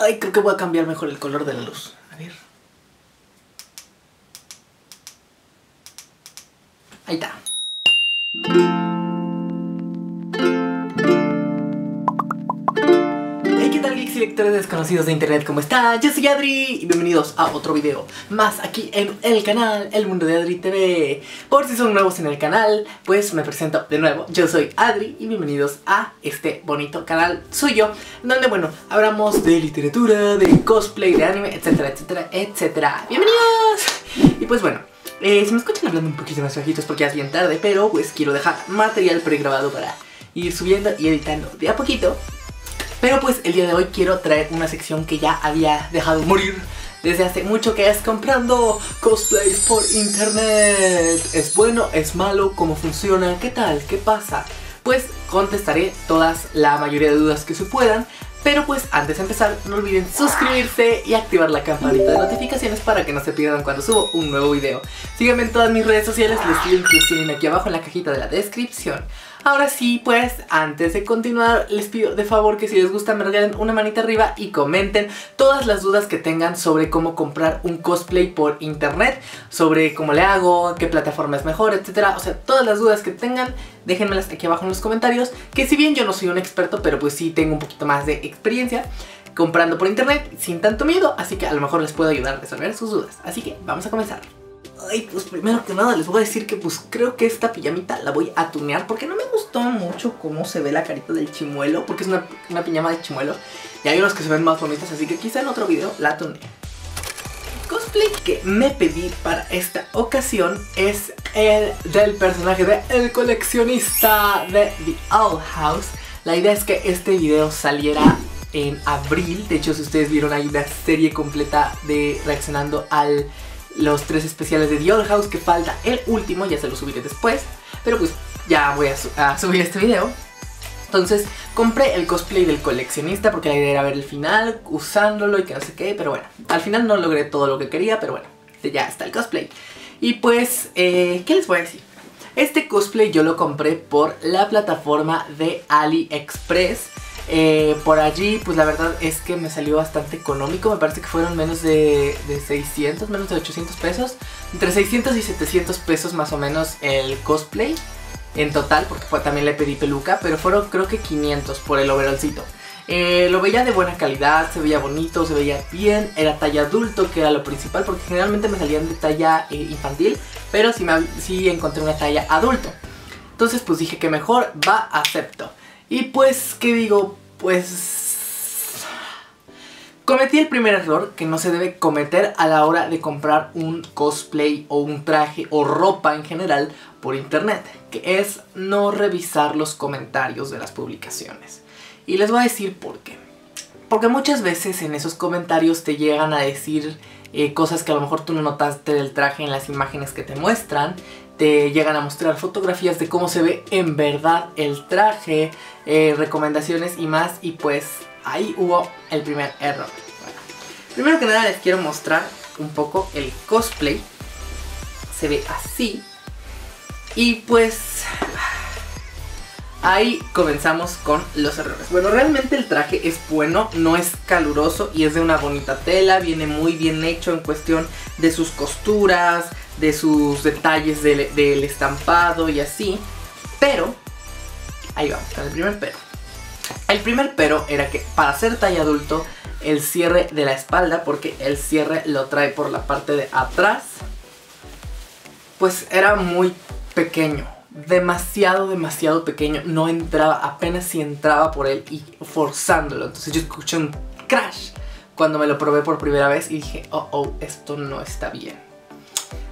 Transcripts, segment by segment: Ay, creo que voy a cambiar mejor el color de la luz. A ver. Ahí está. Hey, ¿qué tal, geeks y lectores desconocidos de internet? ¿Cómo están? Yo soy Adri y bienvenidos a otro video más aquí en el canal El Mundo de AdriTV. Por si son nuevos en el canal, pues me presento de nuevo. Yo soy Adri y bienvenidos a este bonito canal suyo, donde, bueno, hablamos de literatura, de cosplay, de anime, etcétera, etcétera, etcétera. ¡Bienvenidos! Y pues bueno, si me escuchan hablando un poquito más bajitos porque ya es bien tarde, pero pues quiero dejar material pregrabado para ir subiendo y editando de a poquito. Pero pues el día de hoy quiero traer una sección que ya había dejado morir desde hace mucho, que es comprando cosplays por internet. ¿Es bueno? ¿Es malo? ¿Cómo funciona? ¿Qué tal? ¿Qué pasa? Pues contestaré la mayoría de dudas que se puedan. Pero pues antes de empezar, no olviden suscribirse y activar la campanita de notificaciones para que no se pierdan cuando subo un nuevo video. Síganme en todas mis redes sociales, los links los tienen aquí abajo en la cajita de la descripción. Ahora sí, pues antes de continuar les pido de favor que si les gusta me regalen una manita arriba y comenten todas las dudas que tengan sobre cómo comprar un cosplay por internet, sobre cómo le hago, qué plataforma es mejor, etcétera. O sea, todas las dudas que tengan, déjenmelas aquí abajo en los comentarios, que si bien yo no soy un experto, pero pues sí tengo un poquito más de experiencia comprando por internet sin tanto miedo, así que a lo mejor les puedo ayudar a resolver sus dudas. Así que vamos a comenzar. Ay, pues primero que nada les voy a decir que pues creo que esta pijamita la voy a tunear porque no me gustó mucho cómo se ve la carita del chimuelo, porque es una pijama de chimuelo y hay unos que se ven más bonitas, así que quizá en otro video la tunee. El cosplay que me pedí para esta ocasión es el del personaje de El Coleccionista de The Owl House. La idea es que este video saliera en abril. De hecho, si ustedes vieron, hay una serie completa de reaccionando a los 3 especiales de The Owl House, que falta el último, ya se lo subiré después, pero pues ya voy a subir este video. Entonces compré el cosplay del coleccionista porque la idea era ver el final usándolo y que no sé qué, pero bueno, al final no logré todo lo que quería, pero bueno, ya está el cosplay. Y pues, ¿qué les voy a decir? Este cosplay yo lo compré por la plataforma de AliExpress. Por allí, pues la verdad es que me salió bastante económico. Me parece que fueron menos de 600, menos de 800 pesos. Entre 600 y 700 pesos más o menos el cosplay en total, porque también le pedí peluca, pero fueron creo que 500 por el overallcito. Lo veía de buena calidad, se veía bonito, se veía bien. Era talla adulto, que era lo principal, porque generalmente me salían de talla infantil, pero sí encontré una talla adulto. Entonces pues dije que mejor, va, acepto. Y pues, ¿qué digo? Pues cometí el primer error que no se debe cometer a la hora de comprar un cosplay o un traje o ropa en general por internet, que es no revisar los comentarios de las publicaciones. Y les voy a decir por qué. Porque muchas veces en esos comentarios te llegan a decir cosas que a lo mejor tú no notaste del traje en las imágenes que te muestran. Te llegan a mostrar fotografías de cómo se ve en verdad el traje, recomendaciones y más. Y pues ahí hubo el primer error. Bueno, primero que nada les quiero mostrar un poco el cosplay. Se ve así. Y pues ahí comenzamos con los errores. Bueno, realmente el traje es bueno, no es caluroso y es de una bonita tela. Viene muy bien hecho en cuestión de sus costuras, de sus detalles del estampado y así. Pero ahí vamos con el primer pero. El primer pero era que para ser talla adulto, el cierre de la espalda, porque el cierre lo trae por la parte de atrás, pues era muy pequeño, demasiado pequeño. No entraba, apenas si entraba por él y forzándolo. Entonces yo escuché un crash cuando me lo probé por primera vez y dije, oh, esto no está bien.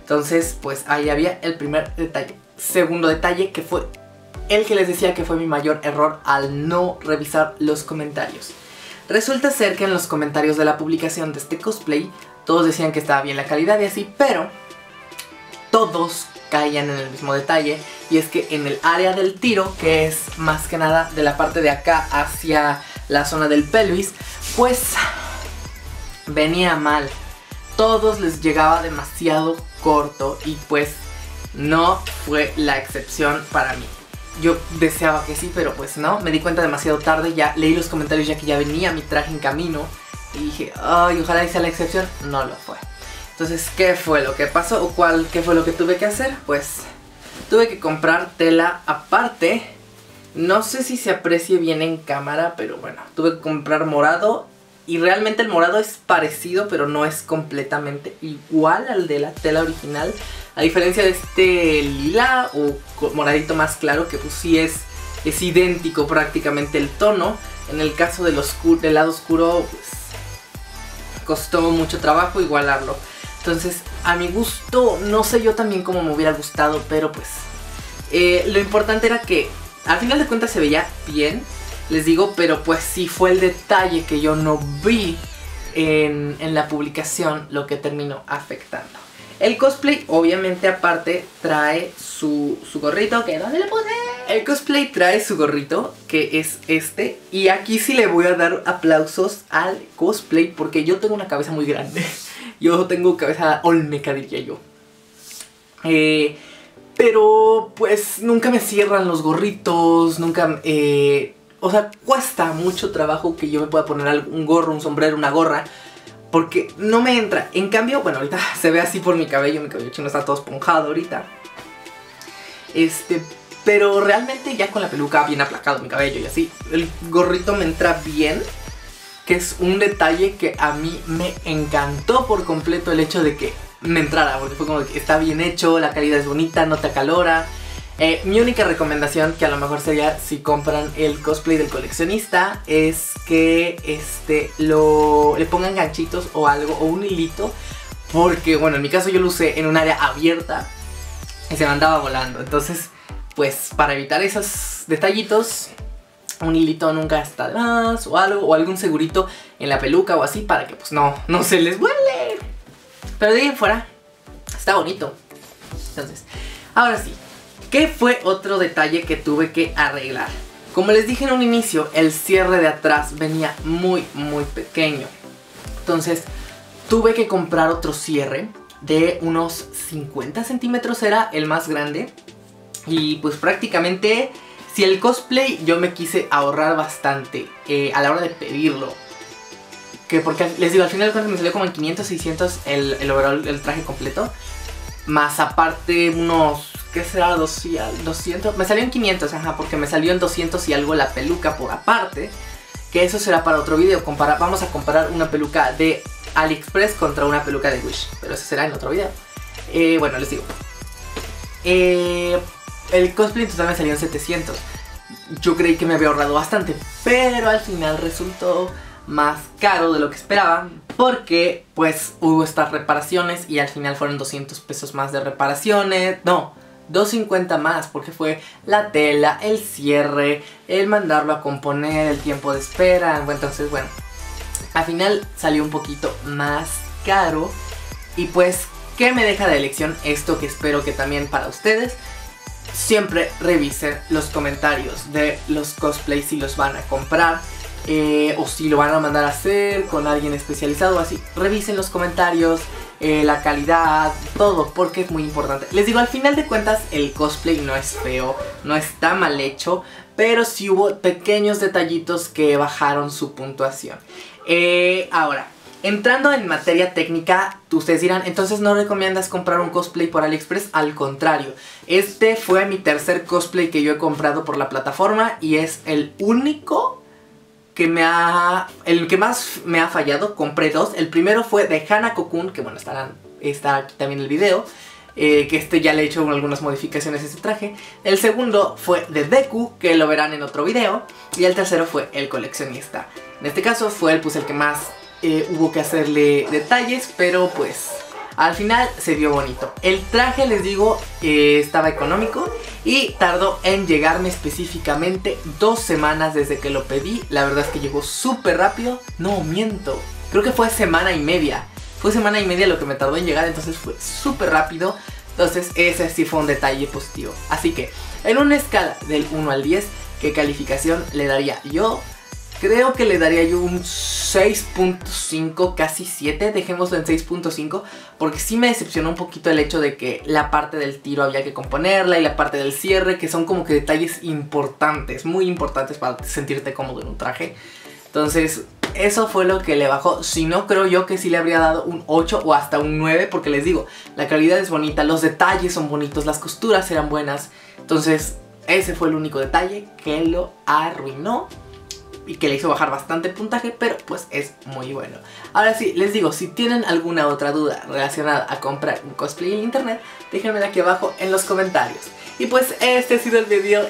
Entonces, pues ahí había el primer detalle. Segundo detalle, que fue el que les decía que fue mi mayor error al no revisar los comentarios. Resulta ser que en los comentarios de la publicación de este cosplay, todos decían que estaba bien la calidad y así, pero todos caían en el mismo detalle. Y es que en el área del tiro, que es más que nada de la parte de acá hacia la zona del pelvis, pues venía mal. Todos les llegaba demasiado corto y pues no fue la excepción para mí. Yo deseaba que sí, pero pues no. Me di cuenta demasiado tarde, ya leí los comentarios ya que ya venía mi traje en camino y dije, ay, ojalá hice la excepción. No lo fue. Entonces, ¿qué fue lo que pasó? ¿O qué fue lo que tuve que hacer? Pues tuve que comprar tela aparte. No sé si se aprecie bien en cámara, pero bueno, tuve que comprar morado. Y realmente el morado es parecido, pero no es completamente igual al de la tela original. A diferencia de este lila o moradito más claro, que pues sí es idéntico prácticamente el tono. En el caso del lado oscuro, pues, costó mucho trabajo igualarlo. Entonces, a mi gusto, no sé yo también cómo me hubiera gustado, pero pues... lo importante era que, al final de cuentas, se veía bien. Les digo, pero pues sí fue el detalle que yo no vi en la publicación lo que terminó afectando. El cosplay, obviamente, aparte trae su gorrito, que ¿dónde le puse? El cosplay trae su gorrito, que es este. Y aquí sí le voy a dar aplausos al cosplay, porque yo tengo una cabeza muy grande. Yo tengo cabeza olmeca, diría yo. Pero pues nunca me cierran los gorritos, nunca... o sea, cuesta mucho trabajo que yo me pueda poner un gorro, un sombrero, una gorra, porque no me entra. En cambio, bueno, ahorita se ve así por mi cabello chino está todo esponjado ahorita. Pero realmente ya con la peluca bien aplacado mi cabello y así, el gorrito me entra bien, que es un detalle que a mí me encantó por completo el hecho de que me entrara, porque fue como que está bien hecho, la calidad es bonita, no te acalora. Mi única recomendación, que a lo mejor sería si compran el cosplay del coleccionista, es que le pongan ganchitos o algo, o un hilito, porque bueno, en mi caso yo lo usé en un área abierta y se me andaba volando. Entonces, pues para evitar esos detallitos, un hilito nunca está de más, o algo, o algún segurito en la peluca o así, para que pues no se les vuele. Pero de ahí en fuera, está bonito. Entonces, ahora sí, ¿qué fue otro detalle que tuve que arreglar? Como les dije en un inicio, el cierre de atrás venía muy pequeño. Entonces tuve que comprar otro cierre de unos 50 centímetros, era el más grande. Y pues prácticamente, si el cosplay yo me quise ahorrar bastante a la hora de pedirlo. Que porque les digo, al final cuando me salió como en 500, 600 el overall, el traje completo. Más aparte unos... ¿Qué será? 200. Me salió en 500, ajá, porque me salió en 200 y algo la peluca por aparte. Que eso será para otro video. Vamos a comparar una peluca de AliExpress contra una peluca de Wish. Pero eso será en otro video. Bueno, les digo. El cosplay en total me salió en 700. Yo creí que me había ahorrado bastante, pero al final resultó más caro de lo que esperaba, porque pues hubo estas reparaciones y al final fueron 200 pesos más de reparaciones. No, 250 más, porque fue la tela, el cierre, el mandarlo a componer, el tiempo de espera. Entonces, bueno, al final salió un poquito más caro. Y pues, ¿qué me deja de elección esto? Que espero que también para ustedes, siempre revisen los comentarios de los cosplays, si los van a comprar, o si lo van a mandar a hacer con alguien especializado, así. Revisen los comentarios, la calidad, todo, porque es muy importante. Les digo, al final de cuentas el cosplay no es feo, no está mal hecho, pero sí hubo pequeños detallitos que bajaron su puntuación. Ahora, entrando en materia técnica, ustedes dirán, entonces no recomiendas comprar un cosplay por AliExpress. Al contrario, este fue mi tercer cosplay que yo he comprado por la plataforma y es el único que el que más me ha fallado. Compré dos. El primero fue de Hanako-kun, que bueno, está aquí también el video, que ya le he hecho algunas modificaciones a este traje. El segundo fue de Deku, que lo verán en otro video. Y el tercero fue el coleccionista. En este caso fue el que más hubo que hacerle detalles, pero pues al final se vio bonito. El traje, les digo, estaba económico y tardó en llegarme específicamente 2 semanas desde que lo pedí. La verdad es que llegó súper rápido. No, miento. Creo que fue semana y media. Fue semana y media lo que me tardó en llegar, entonces fue súper rápido. Entonces ese sí fue un detalle positivo. Así que en una escala del 1 al 10, ¿qué calificación le daría yo? Creo que le daría yo un 6.5, casi 7, dejémoslo en 6.5, porque sí me decepcionó un poquito el hecho de que la parte del tiro había que componerla y la parte del cierre, que son como que detalles importantes, muy importantes para sentirte cómodo en un traje. Entonces, eso fue lo que le bajó. Si no, creo yo que sí le habría dado un 8 o hasta un 9, porque les digo, la calidad es bonita, los detalles son bonitos, las costuras eran buenas. Entonces ese fue el único detalle que lo arruinó y que le hizo bajar bastante puntaje, pero pues es muy bueno. Ahora sí, les digo, si tienen alguna otra duda relacionada a comprar un cosplay en internet, déjenmela aquí abajo en los comentarios. Y pues este ha sido el video.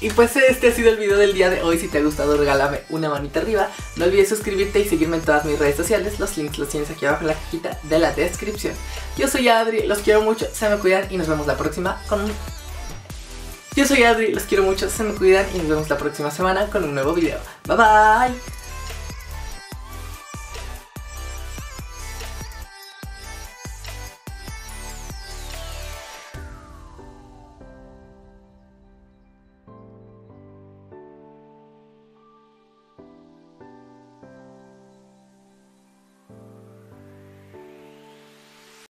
Del día de hoy. Si te ha gustado, regálame una manita arriba. No olvides suscribirte y seguirme en todas mis redes sociales. Los links los tienes aquí abajo en la cajita de la descripción. Yo soy Adri, los quiero mucho, se me cuidan y nos vemos la próxima con un... Yo soy Adri, los quiero mucho, se me cuidan y nos vemos la próxima semana con un nuevo video. Bye bye.